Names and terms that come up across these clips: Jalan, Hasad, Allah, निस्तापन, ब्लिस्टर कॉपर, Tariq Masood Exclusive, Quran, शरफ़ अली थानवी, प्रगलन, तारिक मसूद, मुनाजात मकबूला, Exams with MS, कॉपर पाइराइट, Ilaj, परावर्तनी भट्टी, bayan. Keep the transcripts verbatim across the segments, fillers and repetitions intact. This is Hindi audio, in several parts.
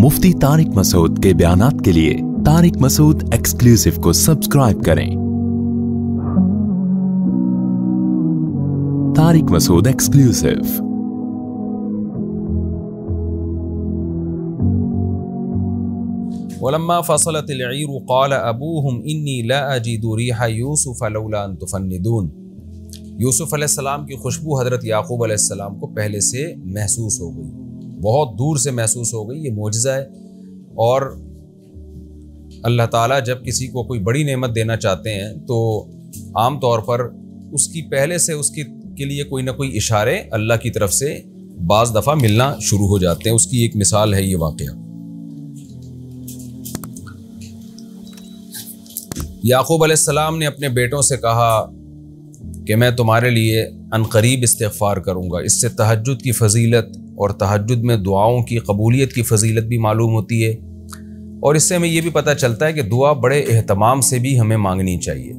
मुफ्ती तारिक मसूद के बयानात के लिए तारिक मसूद एक्सक्लूसिव को सब्सक्राइब करें। तारिक मसूद एक्सक्लूसिव। वलम्मा फसलतिल ईर क़ाल अबूहुम इन्नी ला अजीदु रिहा यूसुफ लौला अन तुफन्निदून। यूसुफ अलैहिस्सलाम की खुशबू हज़रत याक़ूब अलैहिस्सलाम को पहले से महसूस हो गई, बहुत दूर से महसूस हो गई। ये मोजज़ा है और अल्लाह ताला जब किसी को कोई बड़ी नेमत देना चाहते हैं तो आम तौर पर उसकी पहले से उसके के लिए कोई ना कोई इशारे अल्लाह की तरफ से बाज़ दफ़ा मिलना शुरू हो जाते हैं। उसकी एक मिसाल है ये वाक़या। याक़ूब अलैहिस्सलाम ने अपने बेटों से कहा कि मैं तुम्हारे लिए अनकरीब इस्तिग़फ़ार करूँगा। इससे तहज्जुद की फ़जीलत और तहज्जुद में दुआओं की कबूलियत की फ़जीलत भी मालूम होती है, और इससे हमें यह भी पता चलता है कि दुआ बड़े एहतमाम से भी हमें मांगनी चाहिए।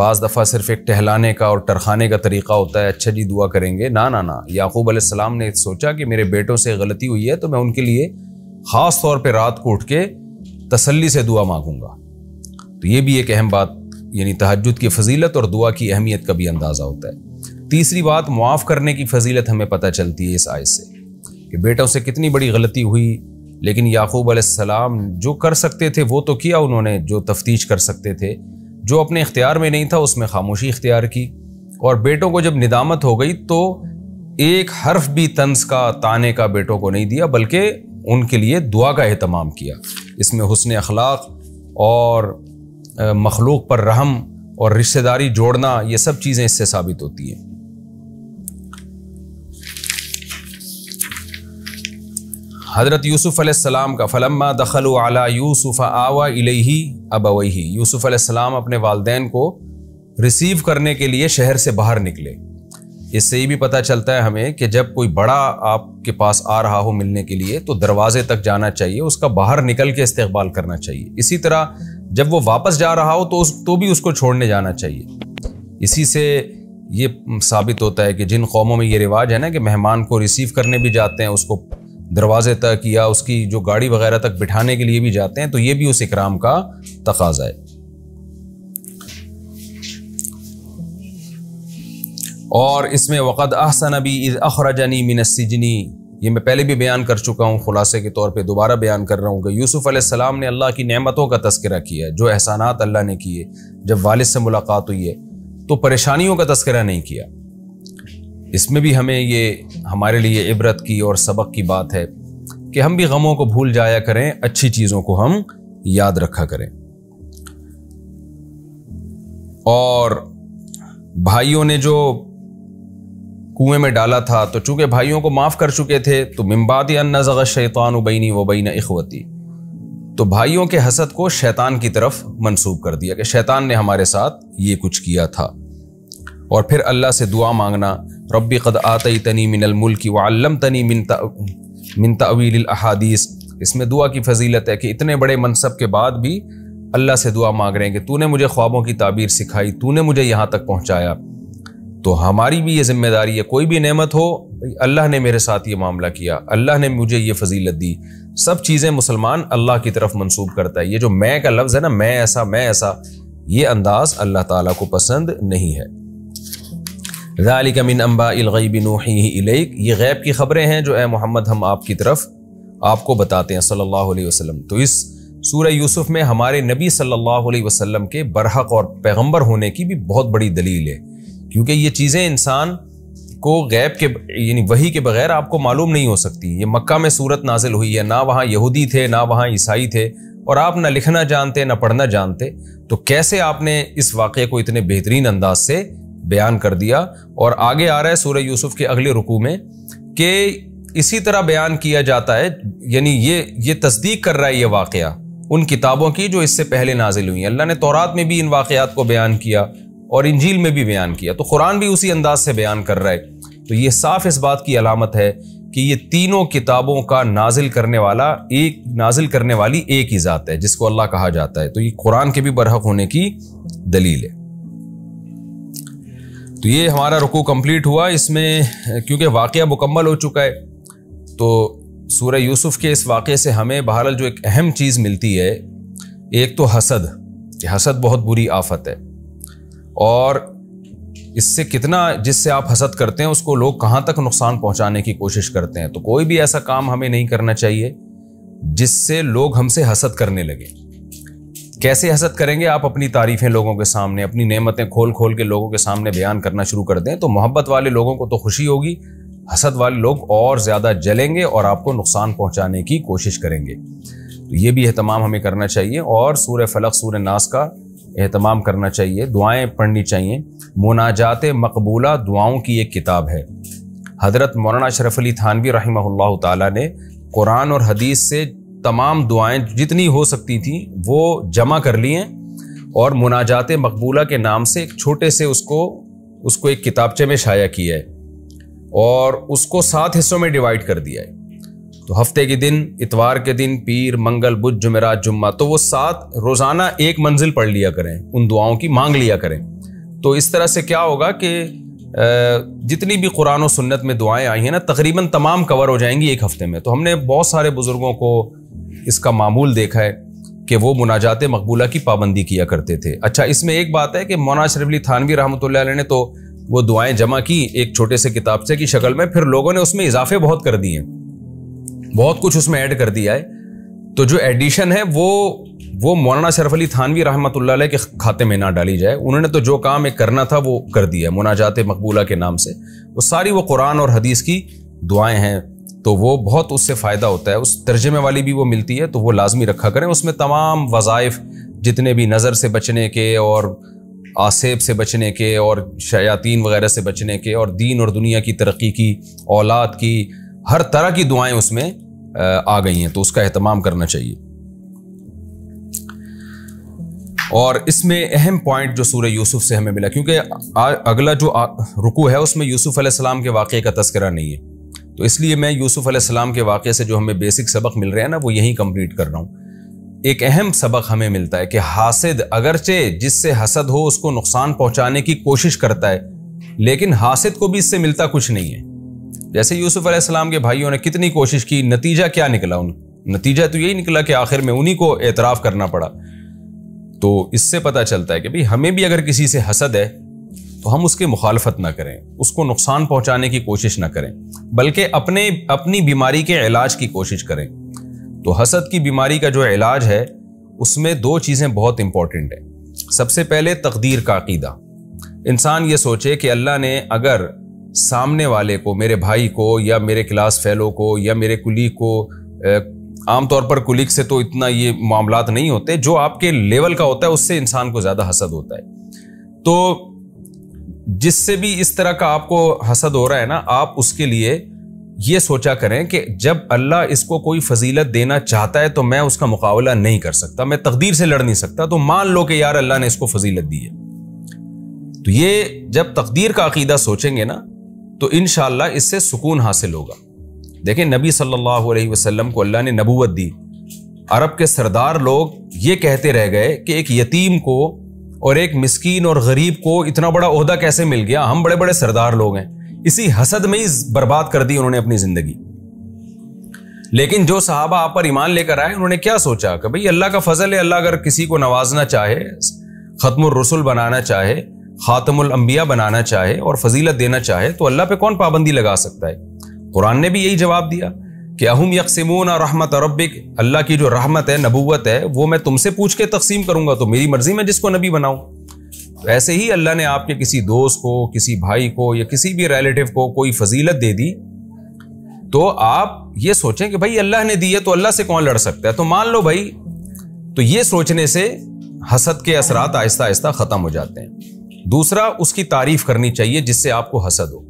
बाज़ दफ़ा सिर्फ़ एक टहलाने का और टरखाने का तरीक़ा होता है, अच्छा जी दुआ करेंगे। ना ना ना, याक़ूब अलैहिस्सलाम ने सोचा कि मेरे बेटों से गलती हुई है तो मैं उनके लिए ख़ास तौर पर रात को उठ के तसल्ली से दुआ मांगूँगा। तो ये भी एक अहम बात, यानी तहज्जुद की फजीलत और दुआ की अहमियत का भी अंदाज़ा होता है। तीसरी बात, मुआफ़ करने की फजीलत हमें पता चलती है इस आयत से कि बेटों से कितनी बड़ी गलती हुई, लेकिन याक़ूब अलैहिस्सलाम जो कर सकते थे वो तो किया उन्होंने, जो तफ्तीश कर सकते थे, जो अपने इख्तियार में नहीं था उसमें खामोशी इख्तियार की। और बेटों को जब निदामत हो गई तो एक हर्फ भी तंज़ का, ताने का बेटों को नहीं दिया, बल्कि उनके लिए दुआ का एहतमाम किया। इसमें हुस्न अखलाक और मखलूक पर रहम और रिश्तेदारी जोड़ना, ये सब चीज़ें इससे साबित होती हैं। हज़रत यूसुफ़ अलैहिस्सलाम का फलम्मा दखलू अला यूसुफ़ आवा इलैही अबवैही। यूसुफ़ अलैहिस्सलाम अपने वालदैन को रिसीव करने के लिए शहर से बाहर निकले। इससे ये भी पता चलता है हमें कि जब कोई बड़ा आपके पास आ रहा हो मिलने के लिए तो दरवाजे तक जाना चाहिए, उसका बाहर निकल के इस्तेक़बाल करना चाहिए। इसी तरह जब वो वापस जा रहा हो तो उस तो भी उसको छोड़ने जाना चाहिए। इसी से ये साबित होता है कि जिन कौमों में ये रिवाज है ना कि मेहमान को रिसीव करने भी जाते हैं, उसको दरवाजे तक या उसकी जो गाड़ी वगैरह तक बिठाने के लिए भी जाते हैं, तो ये भी उस इकराम का तकाजा है। और इसमें वक़द अहसन भी इज़ अखरजनी मिन अस्सिजनी, ये मैं पहले भी बयान कर चुका हूँ, खुलासे के तौर पे दोबारा बयान कर रहा हूँ कि यूसुफ़ अलैहिस्सलाम ने अल्लाह की नेमतों का तस्करा किया, जो एहसानात अल्लाह ने किए। जब वालिद से मुलाकात हुई है तो परेशानियों का तस्करा नहीं किया। इसमें भी हमें ये हमारे लिए इबरत की और सबक की बात है कि हम भी गमों को भूल जाया करें, अच्छी चीज़ों को हम याद रखा करें। और भाइयों ने जो कुएं में डाला था तो चूंकि भाइयों को माफ़ कर चुके थे तो मिम्बादी अन्नज़ग़ शैतान बैनी व बैन इखवती, तो भाइयों के हसद को शैतान की तरफ मंसूब कर दिया कि शैतान ने हमारे साथ ये कुछ किया था। और फिर अल्लाह से दुआ मांगना, रब्बी क़द आतैतनी मिनल मुल्क व अल्लमतनी मिन मिन तअवीलिल अहादीस। इसमें दुआ की फजीलत है कि इतने बड़े मनसब के बाद भी अल्लाह से दुआ मांग रहे हैं कि तूने मुझे ख्वाबों की ताबीर सिखाई, तूने मुझे यहाँ तक पहुँचाया। तो हमारी भी ये जिम्मेदारी है, कोई भी नेमत हो, अल्लाह ने मेरे साथ ये मामला किया, अल्लाह ने मुझे ये फजीलत दी। सब चीज़ें मुसलमान अल्लाह की तरफ मंसूब करता है। ये जो मैं का लफ्ज़ है ना, मैं ऐसा मैं ऐसा, ये अंदाज़ अल्लाह ताला को पसंद नहीं है। ज़ालिक मिन अंबाइल गैब नूहीहि इलैक, ये गैब की खबरें हैं जो ए मोहम्मद हम आपकी तरफ आपको बताते हैं सल्लल्लाहु अलैहि वसल्लम। तो इस सूरह यूसुफ में हमारे नबी सल्लल्लाहु अलैहि वसल्लम के बरहक और पैगम्बर होने की भी बहुत बड़ी दलील है, क्योंकि ये चीज़ें इंसान को गैब के यानी वही के बगैर आपको मालूम नहीं हो सकती। ये मक्का में सूरत नाजिल हुई है, ना वहाँ यहूदी थे ना वहाँ ईसाई थे, और आप ना लिखना जानते ना पढ़ना जानते, तो कैसे आपने इस वाक़े को इतने बेहतरीन अंदाज से बयान कर दिया। और आगे आ रहा है सूरह यूसुफ के अगले रुकू में कि इसी तरह बयान किया जाता है, यानी ये ये तस्दीक कर रहा है ये वाक़या उन किताबों की जो इससे पहले नाजिल हुई हैं। अल्लाह ने तौरात में भी इन वाक़यात को बयान किया और इंजील में भी बयान किया, तो कुरान भी उसी अंदाज से बयान कर रहा है। तो ये साफ इस बात की अलामत है कि ये तीनों किताबों का नाजिल करने वाला एक नाजिल करने वाली एक ही ज़ात है जिसको अल्लाह कहा जाता है। तो ये कुरान के भी बरहक होने की दलील है। तो ये हमारा रुकू कंप्लीट हुआ। इसमें क्योंकि वाक़या मुकम्मल हो चुका है तो सूरह यूसुफ के इस वाक़े से हमें बहरहाल जो एक अहम चीज़ मिलती है, एक तो हसद, कि हसद बहुत बुरी आफत है और इससे कितना, जिससे आप हसद करते हैं उसको लोग कहाँ तक नुकसान पहुँचाने की कोशिश करते हैं। तो कोई भी ऐसा काम हमें नहीं करना चाहिए जिससे लोग हमसे हसद करने लगे। कैसे हसद करेंगे? आप अपनी तारीफ़ें लोगों के सामने, अपनी नेमतें खोल खोल के लोगों के सामने बयान करना शुरू कर दें तो मोहब्बत वाले लोगों को तो खुशी होगी, हसद वाले लोग और ज़्यादा जलेंगे और आपको नुकसान पहुँचाने की कोशिश करेंगे। तो ये भी एहतमाम हमें करना चाहिए और सूरह फलक, सूरह नास का एहतमाम करना चाहिए, दुआएं पढ़नी चाहिए। मुनाजात मकबूला दुआओं की एक किताब है। हज़रत मौलाना शरफ़ अली थानवी रहमहुल्लाह ताला ने कुरान और हदीस से तमाम दुआएं जितनी हो सकती थी वो जमा कर ली हैं और मुनाजात मकबूला के नाम से एक छोटे से उसको उसको एक किताबचे में शाया किया है और उसको सात हिस्सों में डिवाइड कर दिया है। तो हफ्ते के दिन, इतवार के दिन, पीर, मंगल, बुध, जुमेरात, जुम्मा, तो वो सात रोज़ाना एक मंजिल पढ़ लिया करें, उन दुआओं की मांग लिया करें। तो इस तरह से क्या होगा कि जितनी भी कुरान और सुन्नत में दुआएं आई हैं ना, तकरीबन तमाम कवर हो जाएंगी एक हफ़्ते में। तो हमने बहुत सारे बुज़ुर्गों को इसका मामूल देखा है कि वो मुनाजात मकबूला की पाबंदी किया करते थे। अच्छा, इसमें एक बात है कि मौलाना शरफ़ अली थानवी रहमतुल्लाह अलैह ने तो वो दुआएँ जमा की एक छोटे से किताबचे की शक्ल में, फिर लोगों ने उसमें इजाफे बहुत कर दिए, बहुत कुछ उसमें ऐड कर दिया है। तो जो एडिशन है वो वो मौलाना शरफ़ अली थानवी रहमतुल्लाह अलैह के खाते में ना डाली जाए। उन्होंने तो जो काम एक करना था वो कर दिया है। मुनाजात मकबूला के नाम से वो सारी वो कुरान और हदीस की दुआएं हैं, तो वो बहुत उससे फ़ायदा होता है। उस तर्जमे वाली भी वो मिलती है, तो वो लाजमी रखा करें। उसमें तमाम वज़ाइफ जितने भी नज़र से बचने के और आसेब से बचने के और शयातीन वगैरह से बचने के और दीन और दुनिया की तरक्की की, औलाद की, हर तरह की दुआएं उसमें आ गई हैं, तो उसका एहतमाम करना चाहिए। और इसमें अहम पॉइंट जो सूरह यूसुफ से हमें मिला, क्योंकि अगला जो रुकू है उसमें यूसुफ अलैहिस्सलाम के वाक़े का तस्करा नहीं है, तो इसलिए मैं यूसुफ अलैहिस्सलाम के वाक़े से जो हमें बेसिक सबक मिल रहे हैं ना, वो यहीं कंप्लीट कर रहा हूँ। एक अहम सबक हमें मिलता है कि हासिद, अगरचे जिससे हसद हो उसको नुकसान पहुँचाने की कोशिश करता है, लेकिन हासिद को भी इससे मिलता कुछ नहीं है। जैसे यूसुफ अलैहिस्सलाम के भाइयों ने कितनी कोशिश की, नतीजा क्या निकला? उन नतीजा तो यही निकला कि आखिर में उन्हीं को एतराफ़ करना पड़ा। तो इससे पता चलता है कि भाई हमें भी अगर किसी से हसद है तो हम उसके मुखालफत ना करें, उसको नुकसान पहुंचाने की कोशिश ना करें, बल्कि अपने अपनी बीमारी के इलाज की कोशिश करें। तो हसद की बीमारी का जो इलाज है उसमें दो चीज़ें बहुत इंपॉर्टेंट हैं। सबसे पहले तकदीर का अकीदा, इंसान ये सोचे कि अल्लाह ने अगर सामने वाले को, मेरे भाई को या मेरे क्लास फेलो को या मेरे कुलीग को, आमतौर पर कुलीग से तो इतना ये मामलात नहीं होते, जो आपके लेवल का होता है उससे इंसान को ज़्यादा हसद होता है। तो जिससे भी इस तरह का आपको हसद हो रहा है ना, आप उसके लिए ये सोचा करें कि जब अल्लाह इसको कोई फजीलत देना चाहता है तो मैं उसका मुकाबला नहीं कर सकता, मैं तकदीर से लड़ नहीं सकता, तो मान लो कि यार अल्लाह ने इसको फजीलत दी है। तो ये जब तकदीर का अकीदा सोचेंगे ना तो इंशाअल्लाह इससे सुकून हासिल होगा। देखें, नबी सल्लल्लाहु अलैहि वसल्लम को अल्लाह ने नबूवत दी, अरब के सरदार लोग ये कहते रह गए कि एक यतीम को और एक मिस्कीन और गरीब को इतना बड़ा ओहदा कैसे मिल गया, हम बड़े बड़े सरदार लोग हैं। इसी हसद में ही बर्बाद कर दी उन्होंने अपनी ज़िंदगी। लेकिन जो सहाबा आप पर ईमान लेकर आए उन्होंने क्या सोचा कि भाई अल्लाह का फजल है, अल्लाह अगर किसी को नवाजना चाहे, ख़त्मुर रसूल बनाना चाहे, खातमुल अंबिया बनाना चाहे और फजीलत देना चाहे तो अल्लाह पे कौन पाबंदी लगा सकता है। कुरान ने भी यही जवाब दिया कि अहुम यक़सिमून रहमत रब्बिक, अल्लाह की जो रहमत है, नबूवत है, वो मैं तुमसे पूछ के तकसीम करूँगा, तो मेरी मर्ज़ी में जिसको नबी बनाऊँ। तो ऐसे ही अल्लाह ने आपके किसी दोस्त को, किसी भाई को या किसी भी रिलेटिव को कोई फजीलत दे दी तो आप ये सोचें कि भाई अल्लाह ने दी है तो अल्लाह से कौन लड़ सकता है, तो मान लो भाई। तो ये सोचने से हसद के असरात आहिस्ता आहिस्ता ख़त्म हो जाते हैं। दूसरा, उसकी तारीफ करनी चाहिए जिससे आपको हसद हो,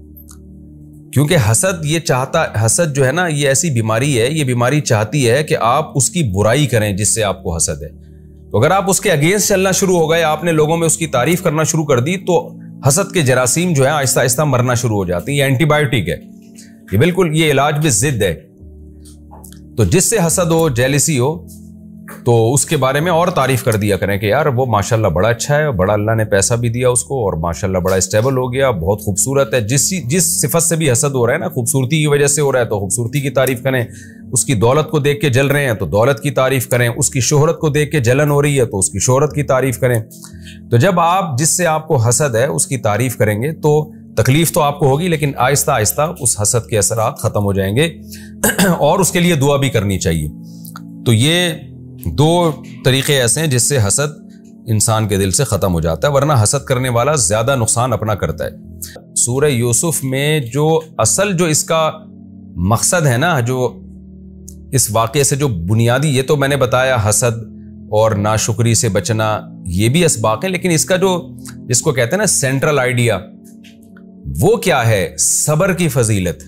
क्योंकि हसद ये चाहता, हसद जो है ना ये ऐसी बीमारी है, ये बीमारी चाहती है कि आप उसकी बुराई करें जिससे आपको हसद है। तो अगर आप उसके अगेंस्ट चलना शुरू हो गए, आपने लोगों में उसकी तारीफ करना शुरू कर दी, तो हसद के जरासीम जो है आहिस्ता आहिस्ता मरना शुरू हो जाती है। ये एंटीबायोटिक है, ये बिल्कुल, ये इलाज भी जिद है। तो जिससे हसद हो, जेलिसी हो, तो उसके बारे में और तारीफ़ कर दिया करें कि यार वो माशाल्लाह बड़ा अच्छा है, बड़ा अल्लाह ने पैसा भी दिया उसको और माशाल्लाह बड़ा स्टेबल हो गया, बहुत खूबसूरत है। जिस जिस सिफत से भी हसद हो रहा है ना, खूबसूरती की वजह से हो रहा है तो खूबसूरती की तारीफ़ करें, उसकी दौलत को देख के जल रहे हैं तो दौलत की तारीफ करें, उसकी शोहरत को देख के जलन हो रही है तो उसकी शोहरत की तारीफ करें। तो जब आप जिससे आपको हसद है उसकी तारीफ करेंगे तो तकलीफ तो आपको होगी, लेकिन आहिस्ता आहिस्ता उस हसद के असरात ख़त्म हो जाएंगे और उसके लिए दुआ भी करनी चाहिए। तो ये दो तरीक़े ऐसे हैं जिससे हसद इंसान के दिल से ख़त्म हो जाता है, वरना हसद करने वाला ज़्यादा नुकसान अपना करता है। सूरह यूसुफ में जो असल जो इसका मकसद है ना, जो इस वाक़े से जो बुनियादी, ये तो मैंने बताया हसद और नाशुक्री से बचना ये भी इसबाक़ है, लेकिन इसका जो जिसको कहते हैं ना सेंट्रल आइडिया, वो क्या है? सबर की फजीलत।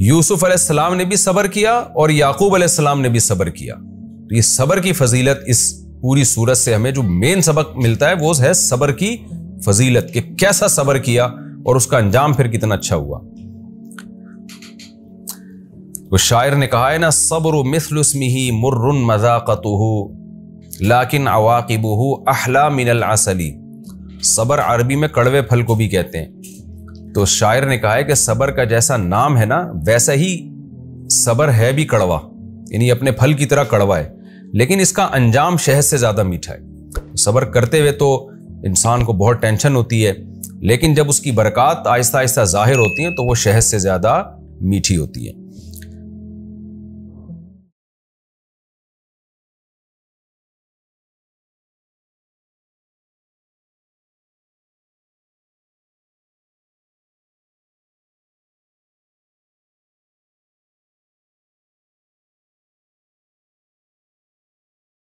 यूसुफ अलैहिस्सलाम ने भी सबर किया और याकूब अलैहिस्सलाम ने भी सबर किया। तो ये सबर की फजीलत, इस पूरी सूरत से हमें जो मेन सबक मिलता है वो है सबर की फजीलत कि कैसा सबर किया और उसका अंजाम फिर कितना अच्छा हुआ। वो शायर ने कहा है ना, सब्रु मिस्लु स्मिही मुर्रुन मज़ाक़तुहु लाकिन अवाक़िबुहु अहला मिनल असली। सबर अरबी में कड़वे फल को भी कहते हैं। तो शायर ने कहा है कि सबर का जैसा नाम है ना वैसा ही सबर है भी कड़वा, यानी अपने फल की तरह कड़वा है, लेकिन इसका अंजाम शहद से ज़्यादा मीठा है। सबर करते हुए तो इंसान को बहुत टेंशन होती है, लेकिन जब उसकी बरक़ात आहिस्ता आहिस्ता ज़ाहिर होती है तो वो शहद से ज़्यादा मीठी होती है।